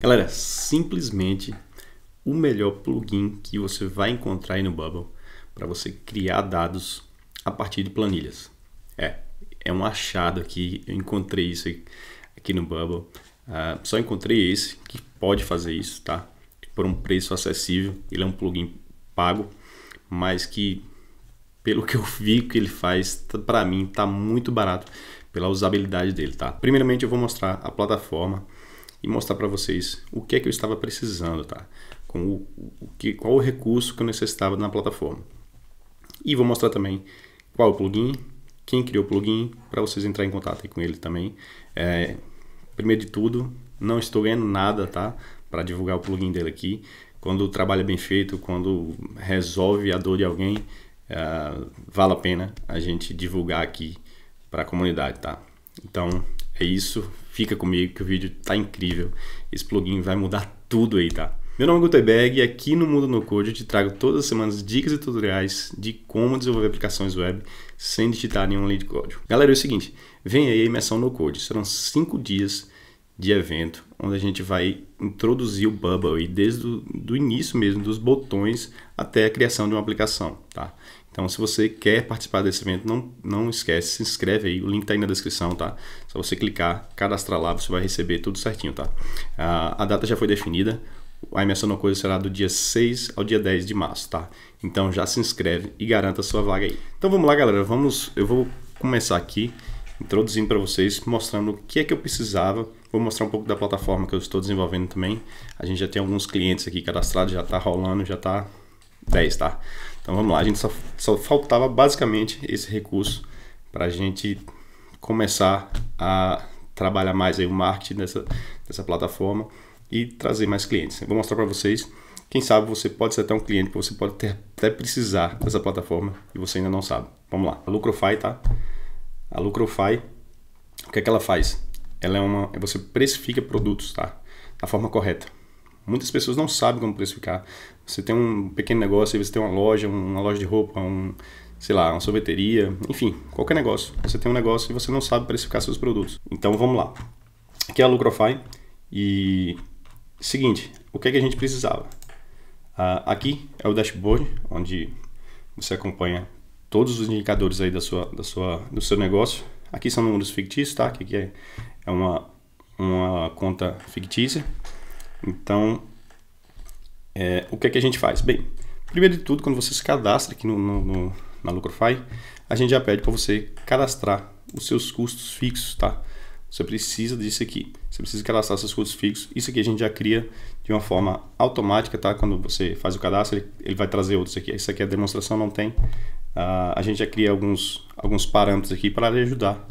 Galera, simplesmente o melhor plugin que você vai encontrar aí no Bubble para você criar dados a partir de planilhas. É um achado aqui, eu encontrei isso aqui no Bubble, só encontrei esse que pode fazer isso, tá? Por um preço acessível, ele é um plugin pago, mas que pelo que eu vi que ele faz, para mim tá muito barato pela usabilidade dele, tá? Primeiramente eu vou mostrar a plataforma e mostrar para vocês o que é que eu estava precisando, tá? Com qual o recurso que eu necessitava na plataforma. E vou mostrar também qual o plugin, quem criou o plugin, para vocês entrarem em contato aí com ele também. Primeiro de tudo, não estou ganhando nada, tá? Para divulgar o plugin dele aqui. Quando o trabalho é bem feito, quando resolve a dor de alguém, vale a pena a gente divulgar aqui para a comunidade, tá? Então é isso, fica comigo que o vídeo tá incrível, esse plugin vai mudar tudo aí, tá? Meu nome é Guteberg e aqui no Mundo No-Code eu te trago todas as semanas dicas e tutoriais de como desenvolver aplicações web sem digitar nenhuma linha de código. Galera, é o seguinte, vem aí a imersão No-Code, serão 5 dias de evento onde a gente vai introduzir o Bubble e desde do início mesmo, dos botões até a criação de uma aplicação, tá? Então, se você quer participar desse evento, não esquece, se inscreve aí, o link tá aí na descrição, tá? Só você clicar, cadastrar lá, você vai receber tudo certinho, tá? A data já foi definida, a imersão No-Code será do dia 6 ao dia 10 de março, tá? Então, já se inscreve e garanta a sua vaga aí. Então, vamos lá, galera, eu vou começar aqui, introduzindo para vocês, mostrando o que é que eu precisava. Vou mostrar um pouco da plataforma que eu estou desenvolvendo também. A gente já tem alguns clientes aqui cadastrados, já está rolando, já está 10, tá? Então vamos lá, a gente só faltava basicamente esse recurso para a gente começar a trabalhar mais aí o marketing dessa plataforma e trazer mais clientes. Eu vou mostrar para vocês, quem sabe você pode ser até um cliente, você pode até precisar dessa plataforma e você ainda não sabe. Vamos lá, a Lucrofy, tá? A Lucrofy, o que é que ela faz? Ela é você precifica produtos, tá? Da forma correta. Muitas pessoas não sabem como precificar. Você tem um pequeno negócio, você tem uma loja de roupa, sei lá, uma sorveteria, enfim, qualquer negócio. Você tem um negócio e você não sabe precificar seus produtos. Então vamos lá. Aqui é a Lucrofy e seguinte, o que é que a gente precisava? Aqui é o dashboard onde você acompanha todos os indicadores aí do seu negócio. Aqui são números fictícios, tá? Aqui é uma conta fictícia. Então, o que é que a gente faz? Bem, primeiro de tudo, quando você se cadastra aqui na Lucrofy, a gente já pede para você cadastrar os seus custos fixos, tá? Você precisa disso aqui. Você precisa cadastrar seus custos fixos. Isso aqui a gente já cria de uma forma automática, tá? Quando você faz o cadastro, ele vai trazer outros aqui. Isso aqui é a demonstração, não tem. A gente já cria alguns parâmetros aqui para lhe ajudar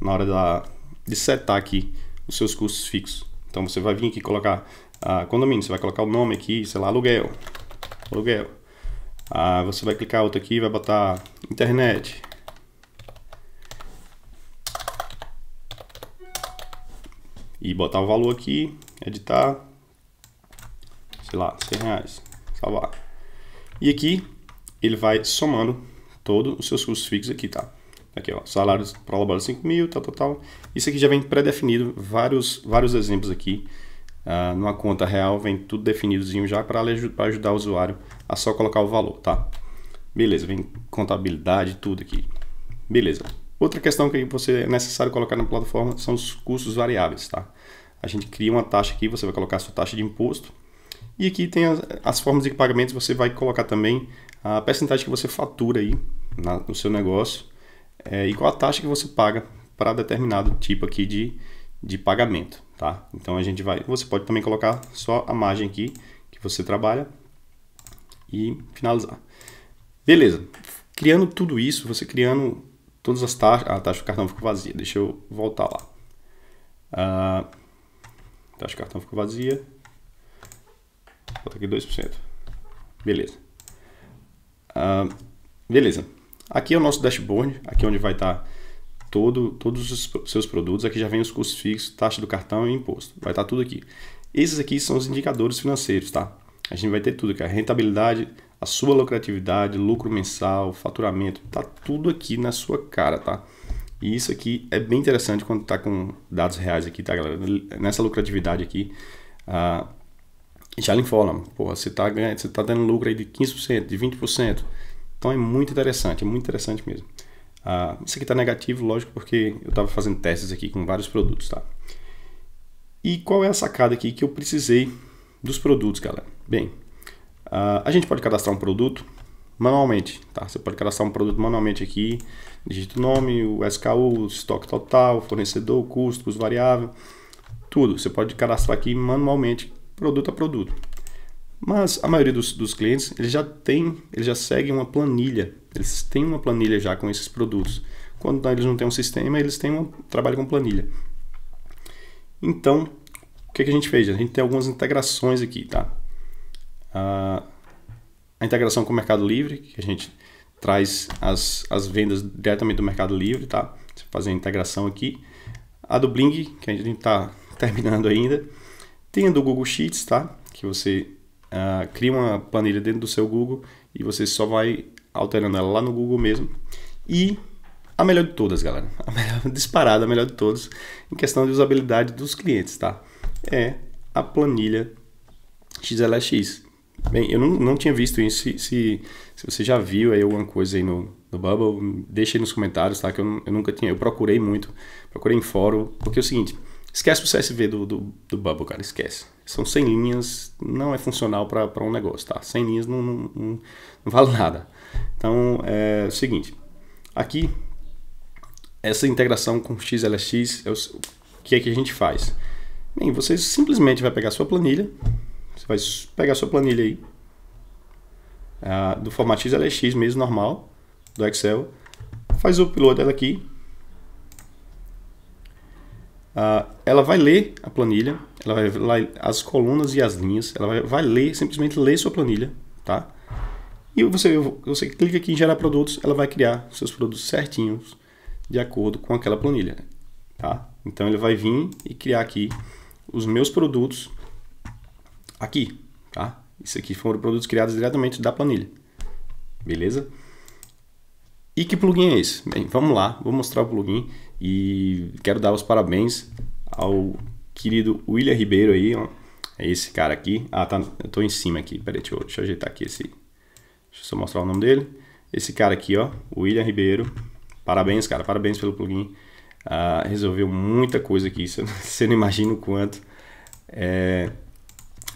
na hora de setar aqui os seus custos fixos. Então você vai vir aqui colocar condomínio, você vai colocar o nome aqui, sei lá, aluguel. Você vai clicar outro aqui, vai botar internet. E botar o valor aqui, editar, sei lá, R$100, salvar. E aqui ele vai somando todos os seus custos fixos aqui, tá? Aqui, ó, salários para laborar 5.000, tal. Isso aqui já vem pré-definido, vários exemplos aqui. Numa conta real vem tudo definidozinho já para ajudar o usuário a só colocar o valor, tá? Beleza, vem contabilidade, tudo aqui. Beleza. Outra questão que você é necessário colocar na plataforma são os custos variáveis, tá? A gente cria uma taxa aqui, você vai colocar a sua taxa de imposto. E aqui tem as formas de pagamentos, você vai colocar também a percentagem que você fatura aí no seu negócio e qual a taxa que você paga para determinado tipo aqui de pagamento, tá? Então a gente vai... Você pode também colocar só a margem aqui que você trabalha e finalizar. Beleza. Criando tudo isso, você criando... Todas as taxas... A taxa do cartão ficou vazia. Deixa eu voltar lá. A taxa do cartão ficou vazia. Bota aqui 2%. Beleza. Beleza. Aqui é o nosso dashboard. Aqui é onde vai estar todos os seus produtos. Aqui já vem os custos fixos, taxa do cartão e imposto. Vai estar tudo aqui. Esses aqui são os indicadores financeiros, tá? A gente vai ter tudo aqui. A rentabilidade... A sua lucratividade, lucro mensal, faturamento, tá tudo aqui na sua cara, tá? E isso aqui é bem interessante quando tá com dados reais aqui, tá, galera? Nessa lucratividade aqui, já lhe informa, pô, você está dando lucro aí de 15%, de 20%. Então é muito interessante mesmo. Isso aqui está negativo, lógico, porque eu estava fazendo testes aqui com vários produtos, tá? E qual é a sacada aqui que eu precisei dos produtos, galera? Bem, a gente pode cadastrar um produto manualmente, tá? Você pode cadastrar um produto manualmente aqui, digita o nome, o SKU, o estoque total, fornecedor, custo, custo variável, tudo. Você pode cadastrar aqui manualmente, produto a produto. Mas a maioria dos clientes, eles já seguem uma planilha. Eles têm uma planilha já com esses produtos. Quando eles não têm um sistema, eles têm trabalho com planilha. Então, o que a gente fez? A gente tem algumas integrações aqui, tá? A integração com o Mercado Livre, que a gente traz as vendas diretamente do Mercado Livre, tá? Você fazer a integração aqui. A do Bling, que a gente está terminando ainda. Tem a do Google Sheets, tá? Que você cria uma planilha dentro do seu Google e você só vai alterando ela lá no Google mesmo. E a melhor de todas, galera, a melhor, disparada, a melhor de todas em questão de usabilidade dos clientes, tá? É a planilha XLSX. Bem, eu não tinha visto isso. Se você já viu aí alguma coisa aí no Bubble, deixa aí nos comentários, tá? Que eu nunca tinha. Eu procurei muito, procurei em fórum, porque é o seguinte. Esquece o CSV do Bubble, cara, esquece. São 100 linhas, não é funcional para um negócio, tá? 100 linhas não vale nada. Então, é o seguinte. Aqui, essa integração com XLSX, o que é que a gente faz? Bem, você simplesmente vai pegar a sua planilha, você vai pegar a sua planilha aí, do formato XLSX mesmo, normal, do Excel, faz o upload dela aqui. Ela vai ler a planilha, ela vai ler as colunas e as linhas, ela vai ler, simplesmente ler sua planilha, tá? E você clica aqui em gerar produtos, ela vai criar seus produtos certinhos de acordo com aquela planilha, tá? Então ele vai vir e criar aqui os meus produtos aqui, tá? Isso aqui foram produtos criados diretamente da planilha, beleza? E que plugin é esse? Bem, vamos lá, vou mostrar o plugin e quero dar os parabéns ao querido William Ribeiro aí, ó. É esse cara aqui. Tá, eu tô em cima aqui, peraí, deixa eu ajeitar aqui esse, deixa eu só mostrar o nome dele. Esse cara aqui, ó, William Ribeiro, parabéns, cara, parabéns pelo plugin. Resolveu muita coisa aqui, você não imagina o quanto.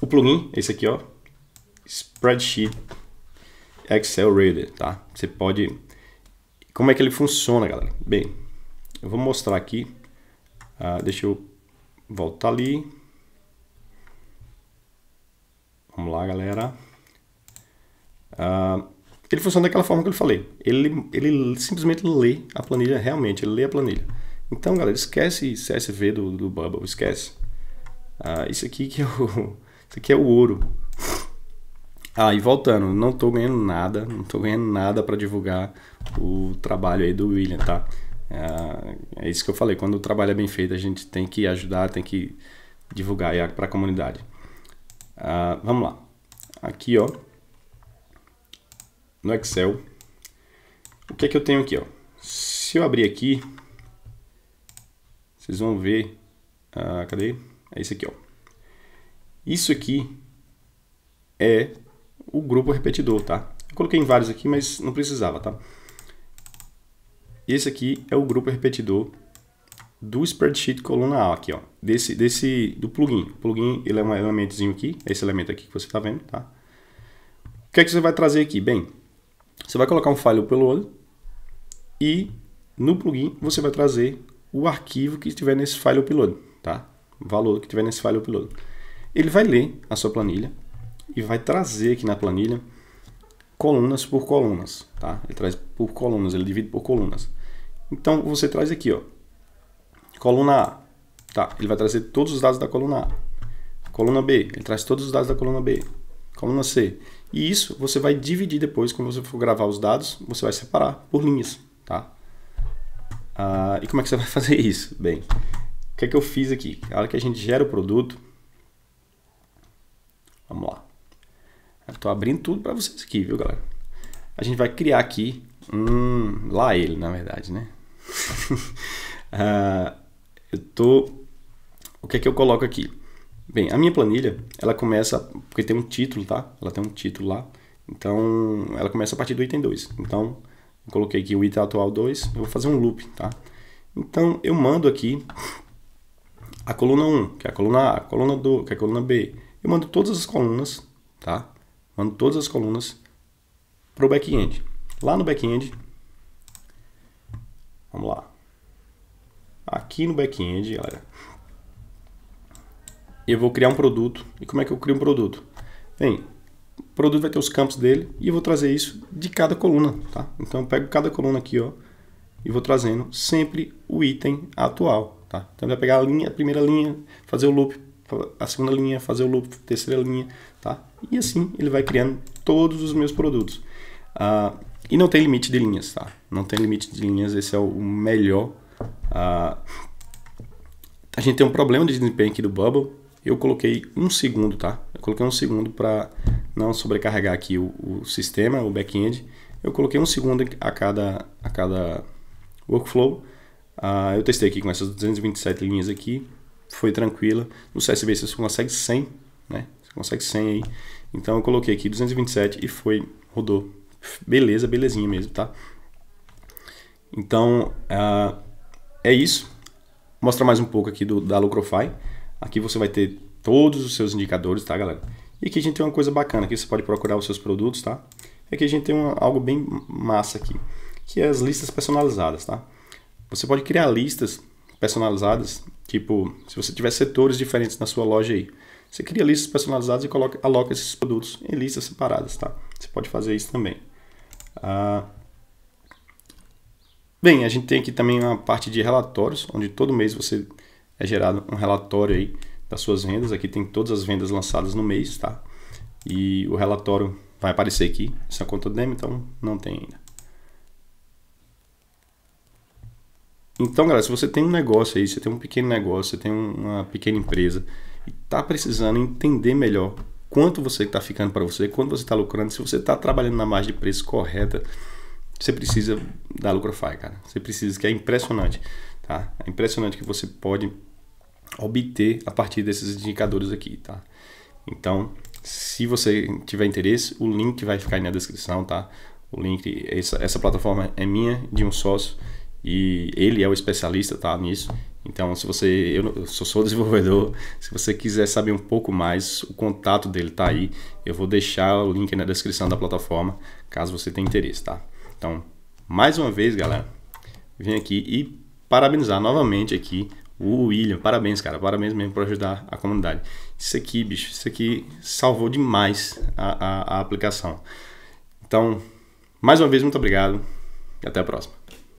O plugin é esse aqui, ó, Spreadsheet Excel Reader, tá? Você pode... Como é que ele funciona, galera? Bem, eu vou mostrar aqui. Deixa eu voltar ali. Vamos lá, galera. Ele funciona daquela forma que eu falei. Ele simplesmente lê a planilha, realmente, ele lê a planilha. Então, galera, esquece CSV do Bubble, esquece. Isso aqui que é isso aqui é o ouro. E voltando, não estou ganhando nada, para divulgar o trabalho aí do William, tá? É isso que eu falei, quando o trabalho é bem feito, a gente tem que ajudar, tem que divulgar para a comunidade. Vamos lá. Aqui, ó, no Excel, o que é que eu tenho aqui, ó? Se eu abrir aqui, vocês vão ver, cadê? É isso aqui, ó. Isso aqui é o grupo repetidor, tá? Eu coloquei em vários aqui, mas não precisava, tá? Esse aqui é o grupo repetidor do Spreadsheet coluna A, aqui, ó. Do plugin. O plugin, ele é um elementozinho aqui, é esse elemento aqui que você tá vendo, tá? O que é que você vai trazer aqui? Bem, você vai colocar um file upload e no plugin você vai trazer o arquivo que estiver nesse file upload, tá? O valor que estiver nesse file upload. Ele vai ler a sua planilha e vai trazer aqui na planilha colunas por colunas, tá? Ele traz por colunas, ele divide por colunas. Então você traz aqui, ó, coluna A, tá? Ele vai trazer todos os dados da coluna A. Coluna B, ele traz todos os dados da coluna B. Coluna C. E isso você vai dividir depois, quando você for gravar os dados, você vai separar por linhas, tá? E como é que você vai fazer isso? Bem, o que é que eu fiz aqui? A hora que a gente gera o produto, vamos lá. Estou abrindo tudo para vocês aqui, viu, galera? A gente vai criar aqui lá ele, na verdade, né? O que é que eu coloco aqui? Bem, a minha planilha, ela começa, porque tem um título, tá? Ela tem um título lá, então ela começa a partir do item 2. Então, eu coloquei aqui o item atual 2, eu vou fazer um loop, tá? Então, eu mando aqui a coluna 1, que é a coluna A, a coluna 2, que é a coluna B. Eu mando todas as colunas, tá? Mando todas as colunas para o back-end. Lá no back-end, vamos lá. Aqui no back-end, galera, eu vou criar um produto. E como é que eu crio um produto? Bem, o produto vai ter os campos dele e eu vou trazer isso de cada coluna, tá? Então eu pego cada coluna aqui, ó, e vou trazendo sempre o item atual, tá? Então ele vai pegar a linha, a primeira linha, fazer o loop, a segunda linha, fazer o loop, a terceira linha, tá? E assim ele vai criando todos os meus produtos. E não tem limite de linhas, tá? Não tem limite de linhas, esse é o melhor. A gente tem um problema de desempenho aqui do Bubble. Eu coloquei 1 segundo, tá? Eu coloquei 1 segundo para não sobrecarregar aqui o sistema, o back-end. Eu coloquei 1 segundo a cada workflow. Eu testei aqui com essas 227 linhas aqui. Foi tranquila. No CSV você consegue 100, né? Você consegue 100 aí. Então eu coloquei aqui 227 e foi, rodou. Beleza, belezinha mesmo, tá? Então, é isso. Mostra mais um pouco aqui da Lucrofy. Aqui você vai ter todos os seus indicadores, tá, galera? E aqui a gente tem uma coisa bacana, aqui você pode procurar os seus produtos, tá? E aqui a gente tem algo bem massa aqui, que é as listas personalizadas, tá? Você pode criar listas personalizadas, tipo, se você tiver setores diferentes na sua loja aí, você cria listas personalizadas e aloca esses produtos em listas separadas, tá? Você pode fazer isso também. Bem, a gente tem aqui também uma parte de relatórios, onde todo mês você... é gerado um relatório aí das suas vendas. Aqui tem todas as vendas lançadas no mês, tá? E o relatório vai aparecer aqui. Essa é a conta demo, então não tem ainda. Então, galera, se você tem um negócio aí, você tem um pequeno negócio, você tem uma pequena empresa e tá precisando entender melhor quanto você está ficando para você, quanto você está lucrando, se você está trabalhando na margem de preço correta, você precisa da Lucrofy, cara. Você precisa, que é impressionante. Tá? É impressionante o que você pode obter a partir desses indicadores aqui, tá? Então, se você tiver interesse, o link vai ficar aí na descrição, tá? O link, essa plataforma é minha, de um sócio, e ele é o especialista, tá, nisso. Então, se você, eu sou desenvolvedor, se você quiser saber um pouco mais, o contato dele tá aí. Eu vou deixar o link aí na descrição da plataforma, caso você tenha interesse, tá? Então, mais uma vez, galera, vem aqui e parabenizar novamente aqui o William. Parabéns, cara. Parabéns mesmo por ajudar a comunidade. Isso aqui, bicho, isso aqui salvou demais a aplicação. Então, mais uma vez, muito obrigado e até a próxima.